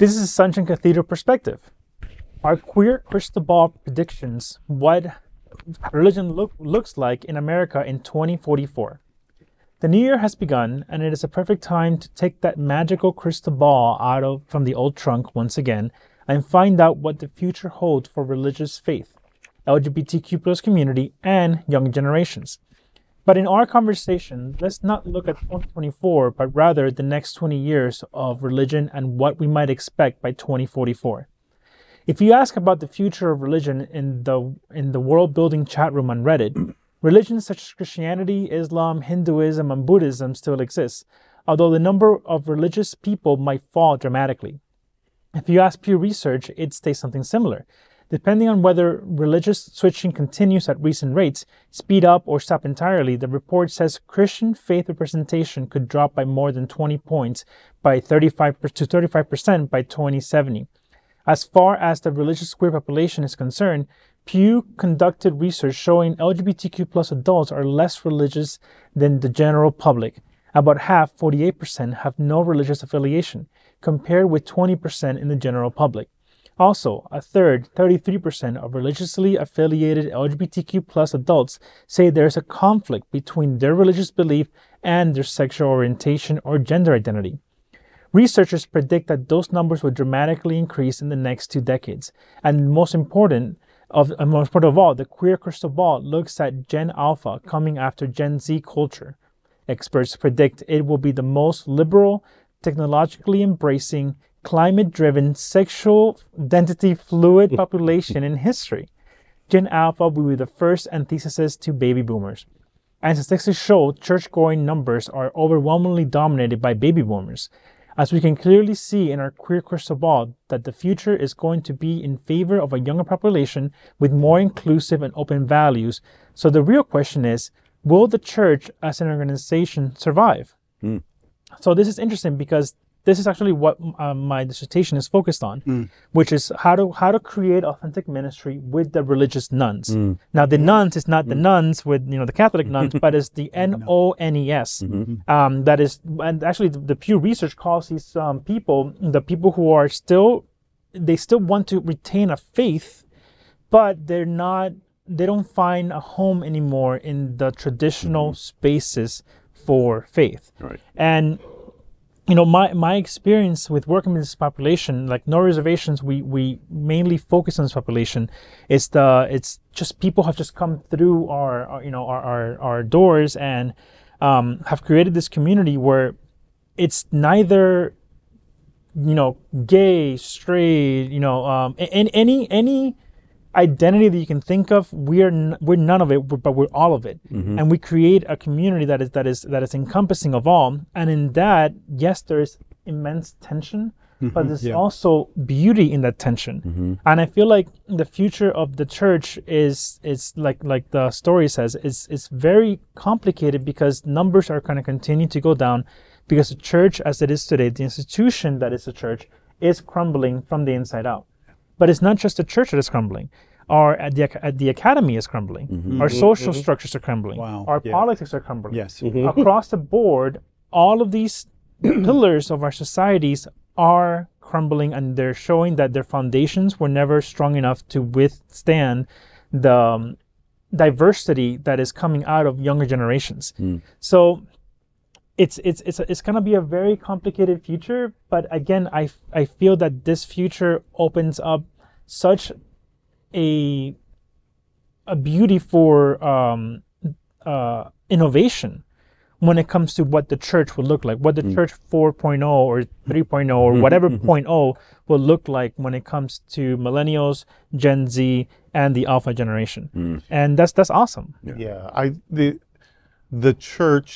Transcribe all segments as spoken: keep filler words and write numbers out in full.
This is a Sunshine Cathedral perspective. Our queer Cristobal predictions what religion look, looks like in America in twenty forty-four. The new year has begun, and it is a perfect time to take that magical Cristobal out of from the old trunk once again and find out what the future holds for religious faith, L G B T Q plus community, and young generations. But in our conversation, let's not look at twenty twenty-four, but rather the next twenty years of religion and what we might expect by twenty forty-four. If you ask about the future of religion in the in the world-building chat room on Reddit, religions such as Christianity, Islam, Hinduism, and Buddhism still exist, although the number of religious people might fall dramatically. If you ask Pew Research, it states something similar. Depending on whether religious switching continues at recent rates, speed up, or stop entirely, the report says Christian faith representation could drop by more than twenty points by thirty-five to thirty-five percent by twenty seventy. As far as the religious queer population is concerned, Pew conducted research showing L G B T Q plus adults are less religious than the general public. About half, forty-eight percent, have no religious affiliation, compared with twenty percent in the general public. Also, a third, thirty-three percent, of religiously affiliated L G B T Q plus adults say there is a conflict between their religious belief and their sexual orientation or gender identity. Researchers predict that those numbers will dramatically increase in the next two decades. And most important of, most important of all, the queer Cristobal looks at Gen Alpha coming after Gen Z culture. Experts predict it will be the most liberal, technologically embracing, climate-driven, sexual identity-fluid population in history. Gen Alpha will be the first antithesis to baby boomers. And statistics show church-going numbers are overwhelmingly dominated by baby boomers, as we can clearly see in our queer Cristobal that the future is going to be in favor of a younger population with more inclusive and open values. So the real question is, will the church as an organization survive? Mm. So this is interesting because this is actually what uh, my dissertation is focused on, mm. which is how to how to create authentic ministry with the religious nuns. Mm. Now, the nuns is not mm. the nuns with you know the Catholic nuns, but it's the N O N E S. Mm-hmm. um, that is, and actually the, the Pew Research calls these um, people the people who are still they still want to retain a faith, but they're not they don't find a home anymore in the traditional mm-hmm. spaces for faith. Right. And you know, my, my experience with working with this population, like No Reservations, we, we mainly focus on this population. It's the it's just people have just come through our, our you know our, our, our doors and um, have created this community where it's neither you know gay, straight, you know, um, and any any identity that you can think of. We're n we're none of it, but we're all of it. Mm-hmm. And we create a community that is that is that is encompassing of all. And in that, yes, there is immense tension, mm-hmm. but there's yeah. also beauty in that tension. Mm-hmm. And I feel like the future of the church is is like like the story says, is it's very complicated because numbers are going to continue to go down because the church as it is today, the institution that is the church, is crumbling from the inside out. But it's not just the church that is crumbling. Our at the, at the academy is crumbling. Mm-hmm. Our social mm-hmm. structures are crumbling. Wow. Our yeah. politics are crumbling. Yes. Mm-hmm. Across the board, all of these pillars of our societies are crumbling, and they're showing that their foundations were never strong enough to withstand the um, diversity that is coming out of younger generations. Mm. So It's it's it's it's gonna be a very complicated future, but again, I I feel that this future opens up such a a beauty for um, uh, innovation when it comes to what the church will look like, what the mm. church four point oh or three point oh or whatever point oh will look like when it comes to millennials, Gen Z, and the Alpha generation, mm. and that's that's awesome. Yeah, yeah I the the church.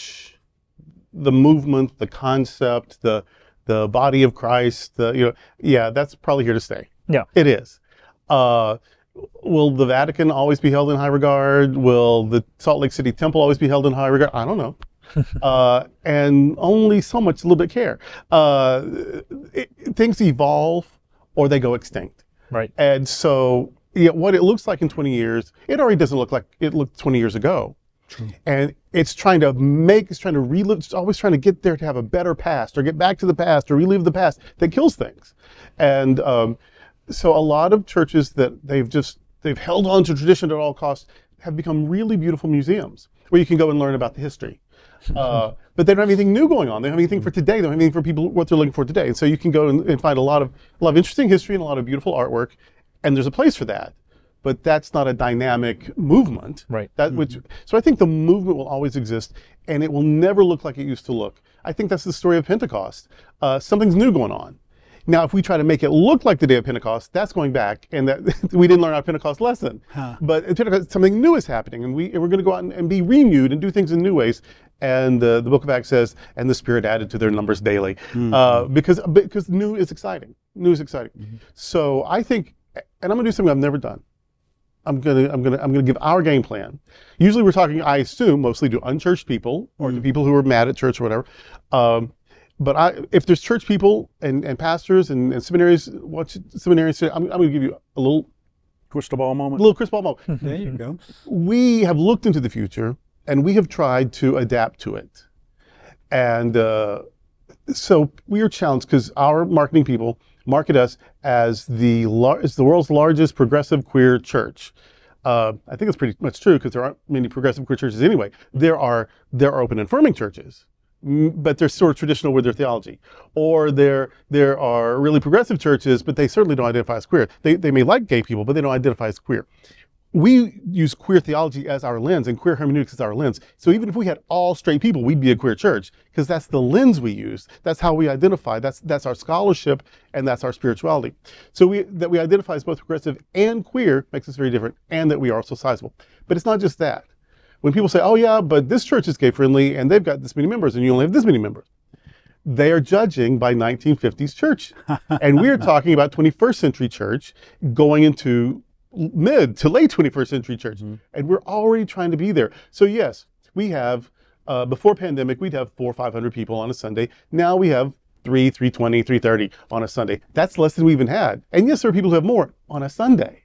The movement, the concept, the the body of Christ, the, you know, yeah, that's probably here to stay. Yeah, it is. Uh, will the Vatican always be held in high regard? Will the Salt Lake City Temple always be held in high regard? I don't know. uh, and only so much, a little bit care. Uh, it, things evolve or they go extinct. Right. And so, yeah, what it looks like in twenty years, it already doesn't look like it looked twenty years ago. True. And it's trying to make, it's trying to relive, it's always trying to get there to have a better past or get back to the past or relive the past that kills things. And um, so a lot of churches that they've just, they've held on to tradition at all costs have become really beautiful museums where you can go and learn about the history. Uh, but they don't have anything new going on. They don't have anything for today. They don't have anything for people, what they're looking for today. And so you can go and, and find a lot of, a lot of interesting history and a lot of beautiful artwork. And there's a place for that. But that's not a dynamic movement. Right. That which, so I think the movement will always exist, and it will never look like it used to look. I think that's the story of Pentecost. Uh, something's new going on. Now, if we try to make it look like the day of Pentecost, that's going back, and that we didn't learn our Pentecost lesson. Huh. But at Pentecost, something new is happening, and, we, and we're going to go out and, and be renewed and do things in new ways. And uh, the Book of Acts says, and the Spirit added to their numbers daily. Mm-hmm. uh, because, because new is exciting. New is exciting. Mm-hmm. So I think, and I'm going to do something I've never done. I'm gonna, I'm gonna, I'm gonna give our game plan. Usually, we're talking, I assume, mostly to unchurched people or mm. to people who are mad at church or whatever. Um, but I, if there's church people and, and pastors and, and seminaries, watch seminaries. I'm, I'm gonna give you a little Cristobal moment. A little Cristobal moment. There you go. We have looked into the future and we have tried to adapt to it, and uh, so we are challenged because our marketing people market us as the as the world's largest progressive queer church. Uh, I think it's pretty much true because there aren't many progressive queer churches anyway. There are there are open and affirming churches, but they're sort of traditional with their theology. Or there there are really progressive churches, but they certainly don't identify as queer. They they may like gay people, but they don't identify as queer. We use queer theology as our lens and queer hermeneutics as our lens. So even if we had all straight people, we'd be a queer church because that's the lens we use. That's how we identify. That's that's our scholarship and that's our spirituality. So we that we identify as both progressive and queer makes us very different, and that we are also sizable. But it's not just that. When people say, oh yeah, but this church is gay friendly and they've got this many members and you only have this many members. They are judging by nineteen fifties church. And we're talking about twenty-first century church going into mid to late twenty-first century church, mm-hmm. and we're already trying to be there. So yes, we have, uh, before pandemic, we'd have four or five hundred people on a Sunday. Now we have three, three twenty, three thirty on a Sunday. That's less than we even had. And yes, there are people who have more on a Sunday.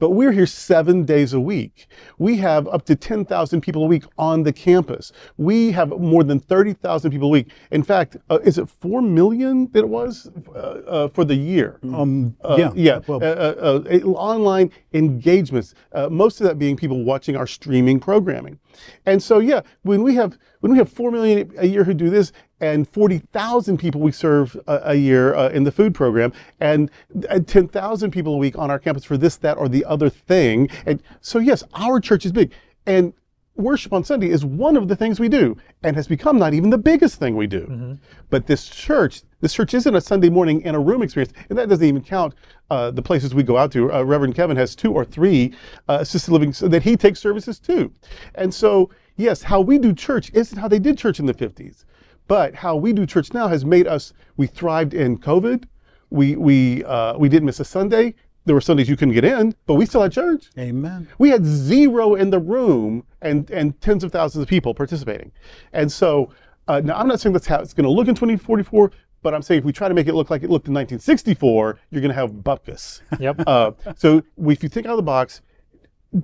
But we're here seven days a week. We have up to ten thousand people a week on the campus. We have more than thirty thousand people a week. In fact, uh, is it four million that it was uh, uh, for the year? Um, uh, yeah. yeah. Well, uh, uh, uh, online engagements, uh, most of that being people watching our streaming programming. And so, yeah, when we have when we have four million a year who do this, and forty thousand people we serve a, a year uh, in the food program, and uh, ten thousand people a week on our campus for this, that, or the other thing. And so, yes, our church is big. And worship on Sunday is one of the things we do, and has become not even the biggest thing we do. Mm-hmm. But this church, this church isn't a Sunday morning in a room experience, and that doesn't even count uh, the places we go out to. Uh, Reverend Kevin has two or three uh, assisted living so that he takes services to. And so, yes, how we do church isn't how they did church in the fifties. But how we do church now has made us, we thrived in COVID. We we uh, we didn't miss a Sunday. There were Sundays you couldn't get in, but we still had church. Amen. We had zero in the room and, and tens of thousands of people participating. And so, uh, now I'm not saying that's how it's going to look in twenty forty-four, but I'm saying if we try to make it look like it looked in nineteen sixty-four, you're going to have buckus. Yep. uh, so if you think out of the box,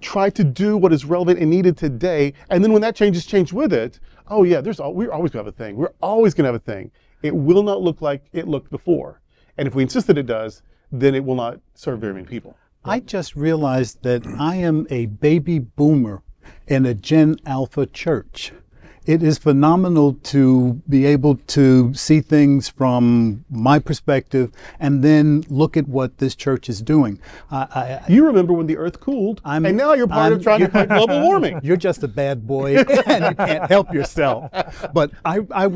try to do what is relevant and needed today, and then when that changes, change with it. Oh yeah, there's all, we're always going to have a thing. We're always going to have a thing. It will not look like it looked before. And if we insist that it does, then it will not serve very many people. Right? I just realized that I am a baby boomer in a Gen Alpha church. It is phenomenal to be able to see things from my perspective and then look at what this church is doing. I, I, you remember when the earth cooled, I'm, and now you're part I'm, of trying to fight global warming. You're just a bad boy and you can't help yourself. But I, I,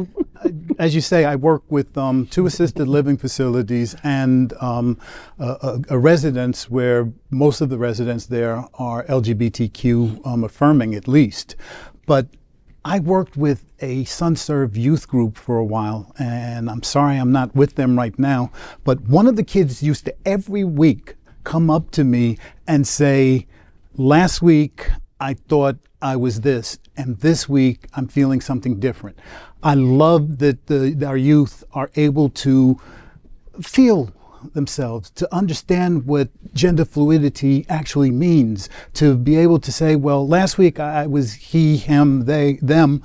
as you say, I work with um, two assisted living facilities and um, a, a, a residence where most of the residents there are L G B T Q um, affirming at least. But I worked with a SunServe youth group for a while, and I'm sorry I'm not with them right now, but one of the kids used to every week come up to me and say, last week I thought I was this, and this week I'm feeling something different. I love that the, our youth are able to feel themselves, to understand what gender fluidity actually means, to be able to say, well, last week I was he, him, they, them,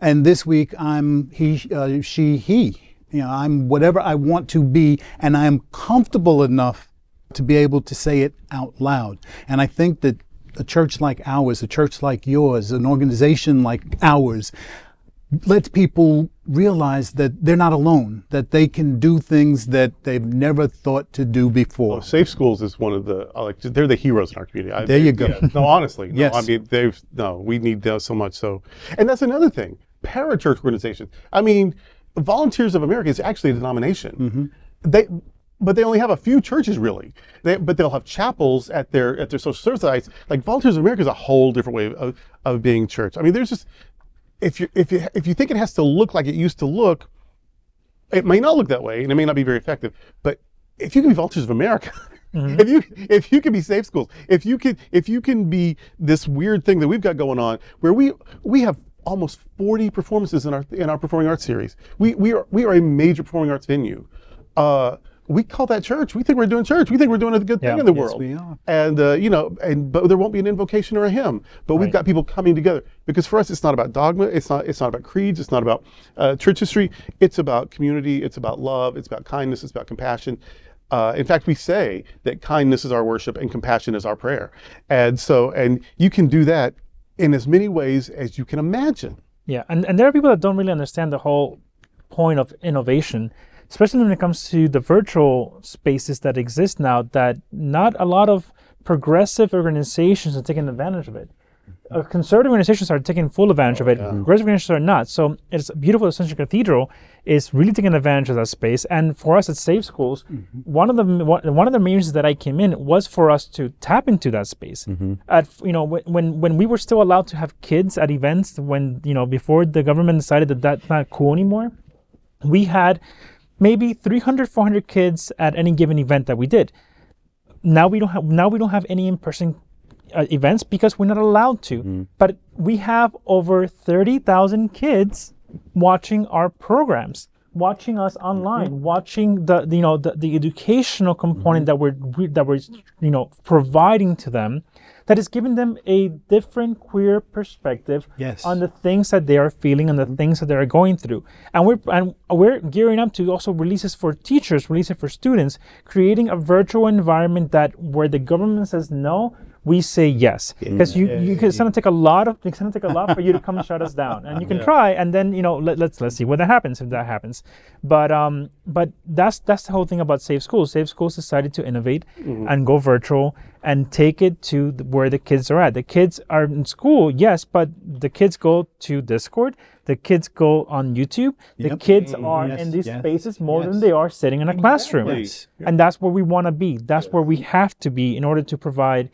and this week I'm he, uh, she, he. You know, I'm whatever I want to be, and I'm comfortable enough to be able to say it out loud. And I think that a church like ours, a church like yours, an organization like ours, lets people realize that they're not alone, that they can do things that they've never thought to do before. Well, Safe Schools is one of the, like, they're the heroes in our community. I, there you go. Yeah, no, honestly. No, yes. I mean, they've, no, we need those so much. So, and that's another thing, parachurch organizations. I mean, Volunteers of America is actually a denomination. Mm-hmm. They, but they only have a few churches really. They, but they'll have chapels at their at their social service sites. Like Volunteers of America is a whole different way of, of being church. I mean, there's just if you if you if you think it has to look like it used to look, it may not look that way, and it may not be very effective. But if you can be Volunteers of America, mm-hmm. if you if you can be Safe Schools, if you can if you can be this weird thing that we've got going on, where we we have almost forty performances in our in our performing arts series. We we are we are a major performing arts venue. Uh, We call that church. We think we're doing church. We think we're doing a good thing yeah, in the yes, world. We are. And, uh, you know, and but there won't be an invocation or a hymn. But right. We've got people coming together. Because for us, it's not about dogma. It's not It's not about creeds. It's not about uh, church history. It's about community. It's about love. It's about kindness. It's about compassion. Uh, in fact, we say that kindness is our worship and compassion is our prayer. And so, and you can do that in as many ways as you can imagine. Yeah. And, and there are people that don't really understand the whole point of innovation, especially when it comes to the virtual spaces that exist now, that not a lot of progressive organizations are taking advantage of it. Uh, conservative organizations are taking full advantage oh, of it. Yeah. Progressive organizations are not. So it's beautiful. Ascension Cathedral is really taking advantage of that space. And for us at Safe Schools, mm-hmm. one of the one of the main reasons that I came in was for us to tap into that space. Mm-hmm. At you know when when we were still allowed to have kids at events, when you know before the government decided that that's not cool anymore, we had maybe three hundred, four hundred kids at any given event that we did. Now we don't have now we don't have any in-person uh, events because we're not allowed to. Mm. But we have over thirty thousand kids watching our programs, watching us online, mm-hmm. watching the, the you know the, the educational component mm-hmm. that we're that we're you know providing to them, that is giving them a different queer perspective yes. on the things that they are feeling and the mm-hmm. things that they are going through. And we're and we're gearing up to also releases for teachers, releases for students, creating a virtual environment that where the government says no, we say yes, because you, you it's gonna take a lot of it's gonna take a lot for you to come and shut us down, and you can yeah. try, and then you know let, let's let's see what that happens if that happens. But um, but that's that's the whole thing about Safe Schools. Safe Schools decided to innovate mm-hmm. and go virtual and take it to the, where the kids are at. The kids are in school, yes, but the kids go to Discord. The kids go on YouTube. The yep. kids are yes, in these yes, spaces more yes. than they are sitting in a classroom. Yes. And that's where we want to be. That's yes. where we have to be in order to provide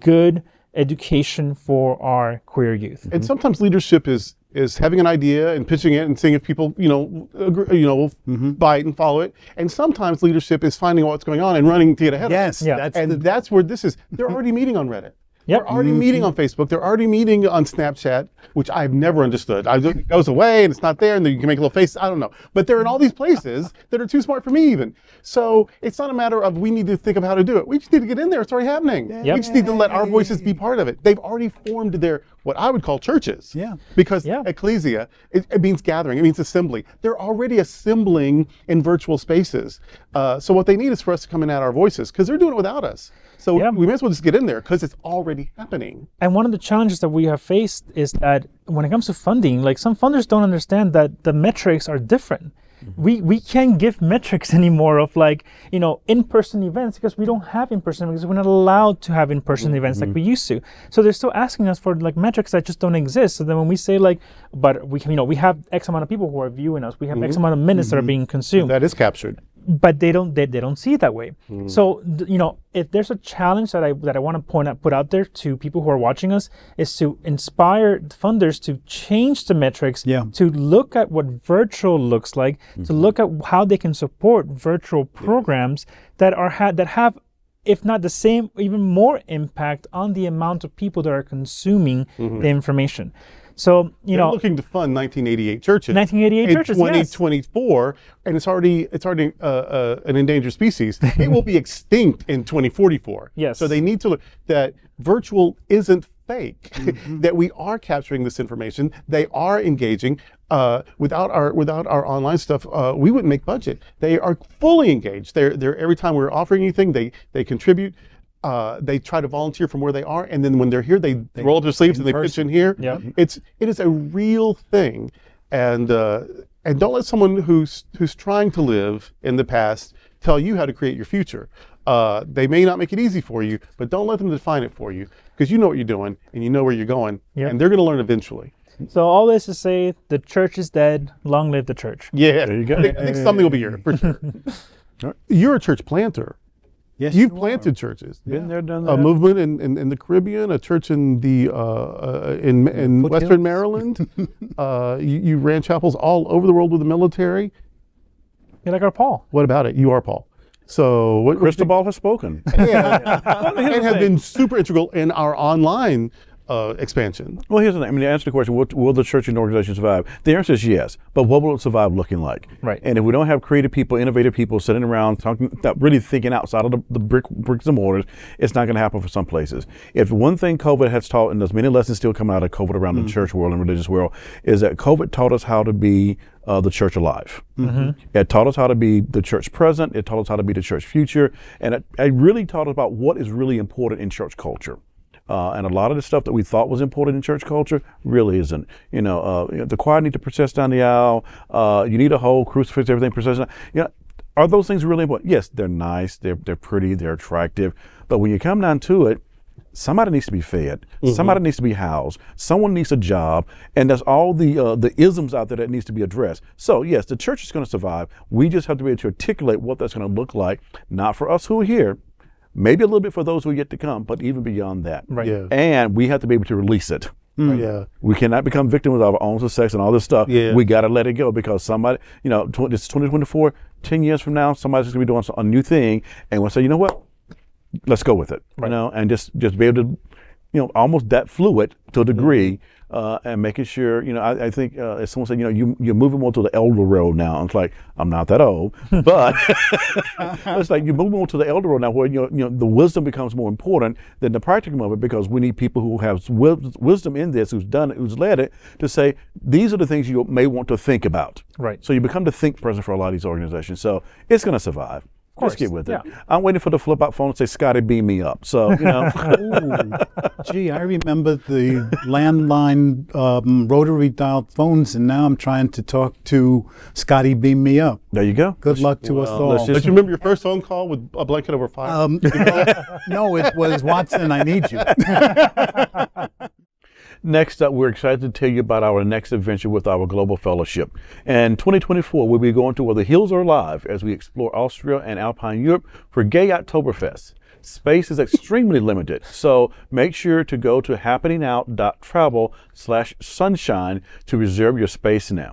good education for our queer youth. And sometimes leadership is is having an idea and pitching it and seeing if people, you know, agree, you know, will mm-hmm. buy it and follow it. And sometimes leadership is finding what's going on and running to get ahead yes, of it. Yes. Yeah. That's and the, that's where this is. They're already meeting on Reddit. Yep. They're already meeting on Facebook. They're already meeting on Snapchat, which I've never understood. I, it goes away and it's not there and then you can make a little face. I don't know. But they're in all these places that are too smart for me even. So it's not a matter of we need to think of how to do it. We just need to get in there. It's already happening. Yep. We just need to let our voices be part of it. They've already formed their, what I would call churches. Yeah. Because yeah. ecclesia, it, it means gathering. It means assembly. They're already assembling in virtual spaces. Uh, so what they need is for us to come and add our voices because they're doing it without us. So yeah. we may as well just get in there because it's already happening. And one of the challenges that we have faced is that when it comes to funding, like some funders don't understand that the metrics are different. Mm-hmm. We we can't give metrics anymore of like, you know, in-person events because we don't have in-person because we're not allowed to have in-person mm-hmm. events like we used to. So they're still asking us for like metrics that just don't exist. So then when we say like, but we can, you know, we have X amount of people who are viewing us. We have mm-hmm. X amount of minutes mm-hmm. that are being consumed. That is captured. But they don't they, they don't see it that way. Mm. So you know, if there's a challenge that I that I want to point out put out there to people who are watching us is to inspire funders to change the metrics, yeah. to look at what virtual looks like, mm-hmm. to look at how they can support virtual programs yeah. that are ha that have, if not the same, even more impact on the amount of people that are consuming mm-hmm. the information. So, you know, looking to fund nineteen eighty-eight churches. nineteen eighty-eight churches, yes. twenty twenty-four, and it's already it's already uh, uh, an endangered species. It will be extinct in twenty forty-four. Yes. So they need to look that virtual isn't fake. Mm-hmm. That we are capturing this information. They are engaging. Uh, without our without our online stuff, uh, we wouldn't make budget. They are fully engaged. They're they're every time we're offering anything, they they contribute. Uh, they try to volunteer from where they are, and then when they're here, they, they roll up their sleeves and they pitch in here. Yep. It's it is a real thing, and uh, and don't let someone who's who's trying to live in the past tell you how to create your future. Uh, they may not make it easy for you, but don't let them define it for you, because you know what you're doing and you know where you're going, yep. and they're going to learn eventually. So all this to say, the church is dead. Long live the church. Yeah, there you go. I think, I think something will be here for sure. All right. You're a church planter. Yes, you've you planted are. churches. Been yeah. there, done that. A movement in, in, in the Caribbean, a church in the uh, uh, in in Foot Western Hills. Maryland. uh, you, you ran chapels all over the world with the military. You're like our Paul. What about it? You are Paul. So what, Cristobal what you, has spoken. Yeah, yeah. And have been super integral in our online uh, expansion. Well, here's the thing. I mean, to answer the question, will, will the church and organization survive? The answer is yes, but what will it survive looking like? Right. And if we don't have creative people, innovative people sitting around talking, really thinking outside of the, the brick, bricks and mortars, it's not going to happen for some places. If one thing COVID has taught, and there's many lessons still coming out of COVID around mm-hmm. the church world and religious world, is that COVID taught us how to be Uh, the church alive. Mm-hmm. It taught us how to be the church present. It taught us how to be the church future. And it, it really taught us about what is really important in church culture. Uh, and a lot of the stuff that we thought was important in church culture really isn't. You know, uh, the choir need to process down the aisle. Uh, you need a whole crucifix, everything process down. You know, are those things really important? Yes, they're nice. They're, they're pretty. They're attractive. But when you come down to it, somebody needs to be fed. Mm-hmm. Somebody needs to be housed. Someone needs a job, and there's all the uh, the isms out there that needs to be addressed. So yes, the church is going to survive. We just have to be able to articulate what that's going to look like, not for us who are here, maybe a little bit for those who are yet to come, but even beyond that. Right. Yeah. And we have to be able to release it. Mm. Yeah. We cannot become victims of our own success and all this stuff. Yeah. We got to let it go, because somebody, you know, it's twenty twenty-four. Ten years from now, somebody's going to be doing a new thing, and we'll say, you know what? Let's go with it, right. you know, and just, just be able to, you know, almost that fluid to a degree, mm-hmm. uh, and making sure, you know, I, I think uh, as someone said, you know, you, you're moving more to the elder road now. And it's like, I'm not that old, but it's like you move more to the elder road now, where you know, you know the wisdom becomes more important than the practicum of it, because we need people who have w wisdom in this, who's done it, who's led it, to say these are the things you may want to think about. Right. So you become the think person for a lot of these organizations. So it's going to survive. Let's get with it. Yeah. I'm waiting for the flip out phone to say, Scotty, beam me up. So, you know. Ooh, gee, I remember the landline um, rotary dialed phones, and now I'm trying to talk to Scotty, beam me up. There you go. Good luck to well, us all. Did you remember your first phone call with a blanket over fire? Um, no, it was Watson, I need you. Next up, we're excited to tell you about our next adventure with our global fellowship. In twenty twenty-four, we'll be going to where the hills are alive as we explore Austria and Alpine Europe for Gay Oktoberfest. Space is extremely limited, so make sure to go to happeningout.travel slash sunshine to reserve your space now.